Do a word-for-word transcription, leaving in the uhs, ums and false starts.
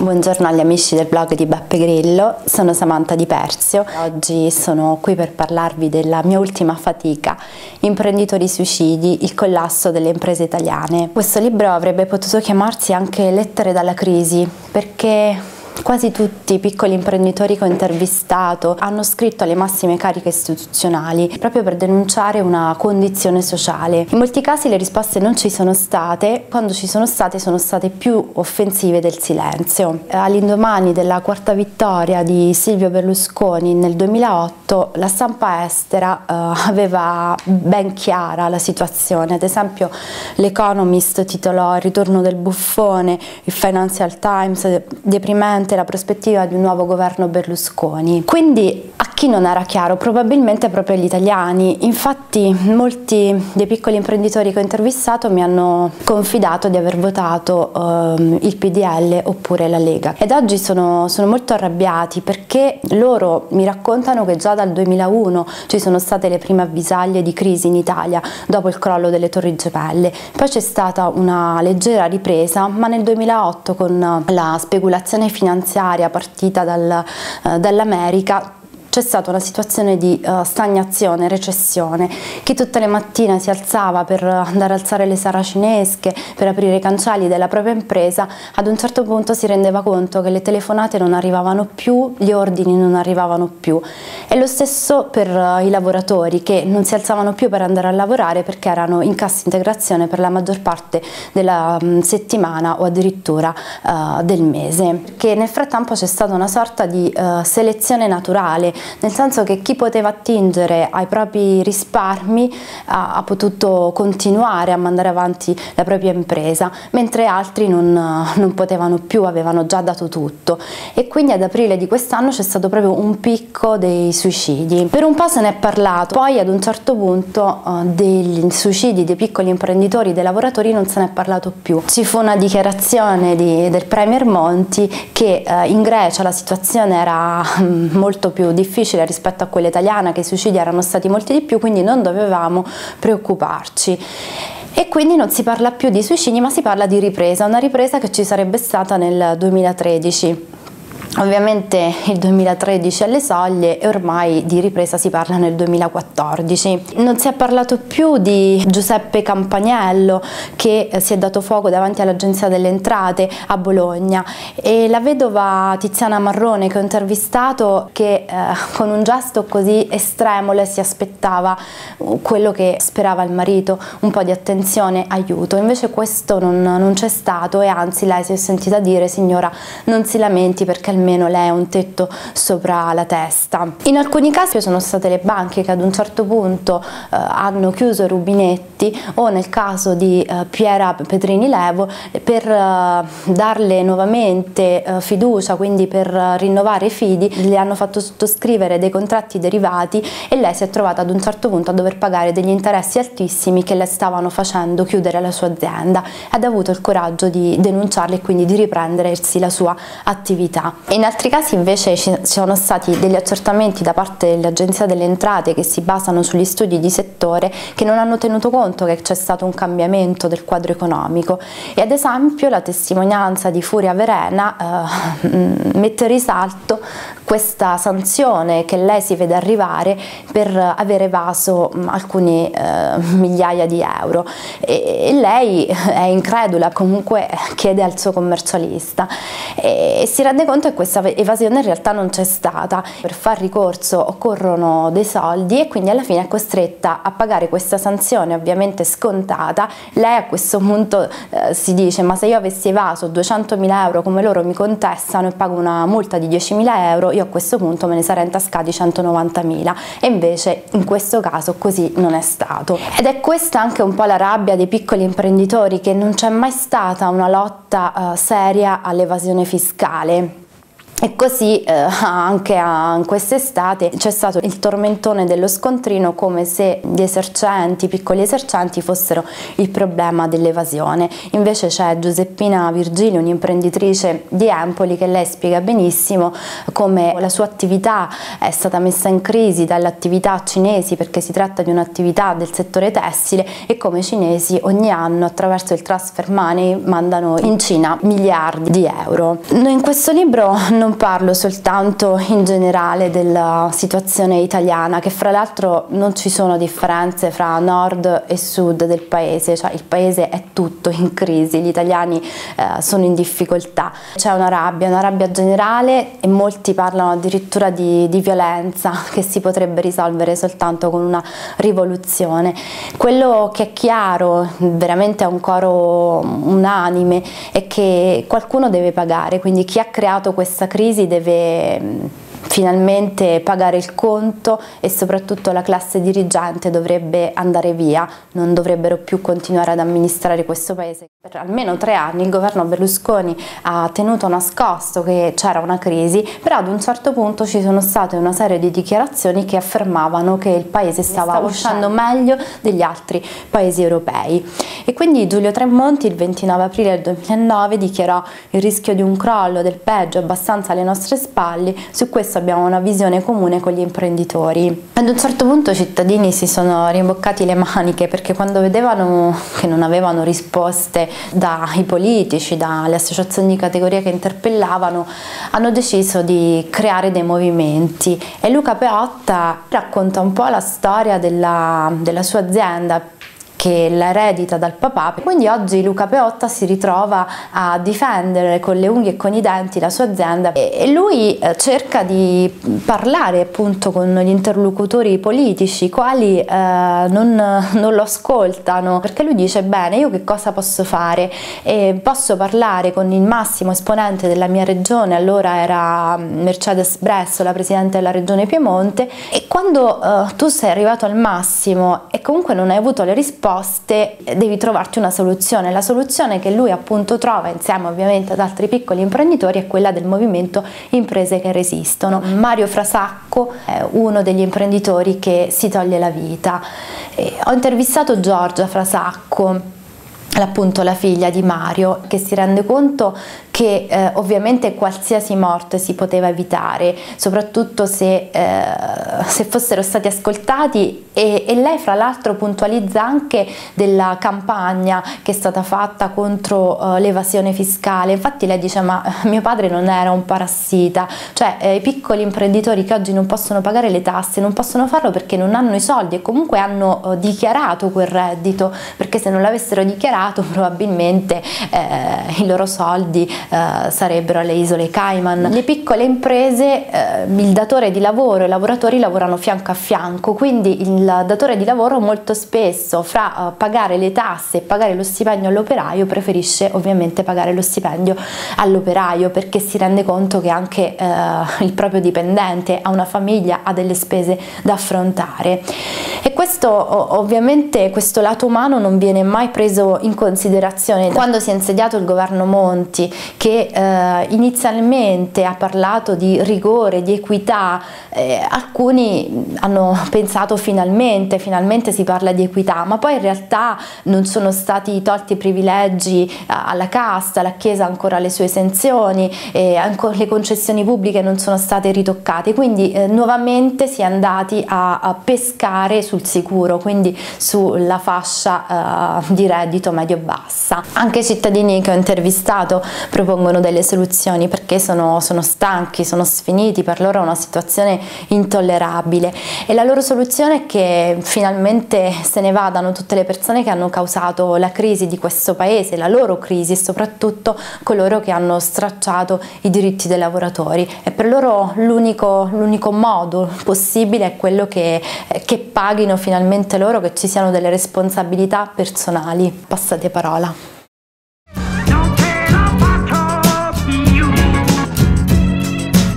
Buongiorno agli amici del blog di Beppe Grillo, sono Samantha Di Persio. Oggi sono qui per parlarvi della mia ultima fatica, Imprenditori Suicidi, il collasso delle imprese italiane. Questo libro avrebbe potuto chiamarsi anche Lettere dalla crisi, perché quasi tutti i piccoli imprenditori che ho intervistato hanno scritto alle massime cariche istituzionali proprio per denunciare una condizione sociale. In molti casi le risposte non ci sono state, quando ci sono state sono state più offensive del silenzio. All'indomani della quarta vittoria di Silvio Berlusconi nel duemilaotto, la stampa estera eh, aveva ben chiara la situazione. Ad esempio l'Economist titolò Il ritorno del buffone, il Financial Times deprimente la prospettiva di un nuovo governo Berlusconi. Quindi a chi non era chiaro? Probabilmente proprio agli italiani. Infatti molti dei piccoli imprenditori che ho intervistato mi hanno confidato di aver votato ehm, il P D L oppure la Lega, ed oggi sono, sono molto arrabbiati perché loro mi raccontano che già dal duemilauno ci sono state le prime avvisaglie di crisi in Italia dopo il crollo delle Torri Gemelle, poi c'è stata una leggera ripresa, ma nel duemilaotto con la speculazione finanziaria partita dal, eh, dall'America c'è stata una situazione di uh, stagnazione, recessione. Chi tutte le mattine si alzava per andare a alzare le saracinesche, per aprire i cancelli della propria impresa, ad un certo punto si rendeva conto che le telefonate non arrivavano più, gli ordini non arrivavano più. E lo stesso per uh, i lavoratori che non si alzavano più per andare a lavorare perché erano in cassa integrazione per la maggior parte della um, settimana o addirittura uh, del mese. Perché nel frattempo c'è stata una sorta di uh, selezione naturale, nel senso che chi poteva attingere ai propri risparmi ha, ha potuto continuare a mandare avanti la propria impresa, mentre altri non, non potevano più, avevano già dato tutto. E quindi ad aprile di quest'anno c'è stato proprio un picco dei suicidi. Per un po' se ne è parlato, poi ad un certo punto uh, dei suicidi dei piccoli imprenditori, dei lavoratori non se ne è parlato più. Ci fu una dichiarazione di, del Premier Monti che uh, in Grecia la situazione era um, molto più difficile difficile rispetto a quella italiana, che i suicidi erano stati molti di più, quindi non dovevamo preoccuparci. E quindi non si parla più di suicidi, ma si parla di ripresa, una ripresa che ci sarebbe stata nel duemilatredici. Ovviamente il duemilatredici alle soglie e ormai di ripresa si parla nel duemilaquattordici. Non si è parlato più di Giuseppe Campaniello che si è dato fuoco davanti all'Agenzia delle Entrate a Bologna, e la vedova Tiziana Marrone che ho intervistato, che eh, con un gesto così estremo lei si aspettava quello che sperava il marito, un po' di attenzione, aiuto. Invece questo non, non c'è stato, e anzi lei si è sentita dire: signora, non si lamenti perché il almeno lei ha un tetto sopra la testa. In alcuni casi sono state le banche che ad un certo punto eh, hanno chiuso i rubinetti, o nel caso di eh, Piera Petrini Levo per eh, darle nuovamente eh, fiducia, quindi per eh, rinnovare i fidi, le hanno fatto sottoscrivere dei contratti derivati, e lei si è trovata ad un certo punto a dover pagare degli interessi altissimi che le stavano facendo chiudere la sua azienda. Ed ha avuto il coraggio di denunciarli e quindi di riprendersi la sua attività. In altri casi invece ci sono stati degli accertamenti da parte dell'Agenzia delle Entrate che si basano sugli studi di settore, che non hanno tenuto conto che c'è stato un cambiamento del quadro economico. E ad esempio la testimonianza di Furia Verena eh, mette in risalto questa sanzione che lei si vede arrivare per aver evaso alcune eh, migliaia di euro, e, e lei è incredula, comunque chiede al suo commercialista e, e si rende conto che questa evasione in realtà non c'è stata. Per far ricorso occorrono dei soldi, e quindi alla fine è costretta a pagare questa sanzione, ovviamente scontata. Lei a questo punto eh, si dice: ma se io avessi evaso duecentomila euro come loro mi contestano e pago una multa di diecimila euro, io a questo punto me ne sarei intascati centonovantamila, e invece in questo caso così non è stato. Ed è questa anche un po' la rabbia dei piccoli imprenditori, che non c'è mai stata una lotta eh, seria all'evasione fiscale. E così eh, anche a quest'estate c'è stato il tormentone dello scontrino, come se gli esercenti, i piccoli esercenti, fossero il problema dell'evasione. Invece c'è Giuseppina Virgilio, un'imprenditrice di Empoli, che lei spiega benissimo come la sua attività è stata messa in crisi dalle attività cinesi, perché si tratta di un'attività del settore tessile, e come i cinesi ogni anno attraverso il transfer money mandano in Cina miliardi di euro. In questo libro non Non parlo soltanto in generale della situazione italiana, che fra l'altro non ci sono differenze fra nord e sud del paese, cioè il paese è tutto in crisi, gli italiani eh, sono in difficoltà, c'è una rabbia, una rabbia generale, e molti parlano addirittura di, di violenza che si potrebbe risolvere soltanto con una rivoluzione. Quello che è chiaro, veramente è un coro unanime, è che qualcuno deve pagare, quindi chi ha creato questa crisi crisi deve finalmente pagare il conto, e soprattutto la classe dirigente dovrebbe andare via, non dovrebbero più continuare ad amministrare questo paese. Per almeno tre anni il governo Berlusconi ha tenuto nascosto che c'era una crisi, però ad un certo punto ci sono state una serie di dichiarazioni che affermavano che il paese stava, stava uscendo meglio degli altri paesi europei, e quindi Giulio Tremonti il ventinove aprile del duemilanove dichiarò: il rischio di un crollo del peggio è abbastanza alle nostre spalle, su questo abbiamo una visione comune con gli imprenditori. Ad un certo punto i cittadini si sono rimboccati le maniche, perché quando vedevano che non avevano risposte dai politici, dalle associazioni di categoria che interpellavano, hanno deciso di creare dei movimenti, e Luca Peotta racconta un po' la storia della, della sua azienda, che la eredita dal papà. Quindi oggi Luca Peotta si ritrova a difendere con le unghie e con i denti la sua azienda, e lui cerca di parlare appunto con gli interlocutori politici, i quali eh, non, non lo ascoltano, perché lui dice: bene, io che cosa posso fare? E posso parlare con il massimo esponente della mia regione, allora era Mercedes Bresso, la presidente della regione Piemonte, e quando eh, tu sei arrivato al massimo e comunque non hai avuto le risposte, devi trovarti una soluzione. La soluzione che lui appunto trova, insieme ovviamente ad altri piccoli imprenditori, è quella del movimento Imprese che Resistono. Mario Frasacco è uno degli imprenditori che si toglie la vita. E ho intervistato Giorgia Frasacco, appunto la figlia di Mario, che si rende conto che eh, ovviamente qualsiasi morte si poteva evitare, soprattutto se, eh, se fossero stati ascoltati, e, e lei fra l'altro puntualizza anche della campagna che è stata fatta contro eh, l'evasione fiscale. Infatti lei dice: ma mio padre non era un parassita, cioè eh, i piccoli imprenditori che oggi non possono pagare le tasse non possono farlo perché non hanno i soldi, e comunque hanno eh, dichiarato quel reddito, perché se non l'avessero dichiarato probabilmente eh, i loro soldi eh, sarebbero alle isole Cayman. Le piccole imprese, eh, il datore di lavoro e i lavoratori lavorano fianco a fianco, quindi il datore di lavoro molto spesso, fra eh, pagare le tasse e pagare lo stipendio all'operaio, preferisce ovviamente pagare lo stipendio all'operaio, perché si rende conto che anche eh, il proprio dipendente ha una famiglia, ha delle spese da affrontare, e questo ovviamente, questo lato umano non viene mai preso in In considerazione. Quando si è insediato il governo Monti, che eh, inizialmente ha parlato di rigore, di equità, eh, alcuni hanno pensato finalmente, finalmente si parla di equità, ma poi in realtà non sono stati tolti i privilegi alla casta, la Chiesa ha ancora le sue esenzioni, eh, ancora le concessioni pubbliche non sono state ritoccate, quindi eh, nuovamente si è andati a, a pescare sul sicuro, quindi sulla fascia eh, di reddito medio-bassa. Anche i cittadini che ho intervistato propongono delle soluzioni, perché sono, sono stanchi, sono sfiniti, per loro è una situazione intollerabile, e la loro soluzione è che finalmente se ne vadano tutte le persone che hanno causato la crisi di questo paese, la loro crisi, e soprattutto coloro che hanno stracciato i diritti dei lavoratori, e per loro l'unico l'unico modo possibile è quello che, che paghino finalmente loro, che ci siano delle responsabilità personali. Passaparola.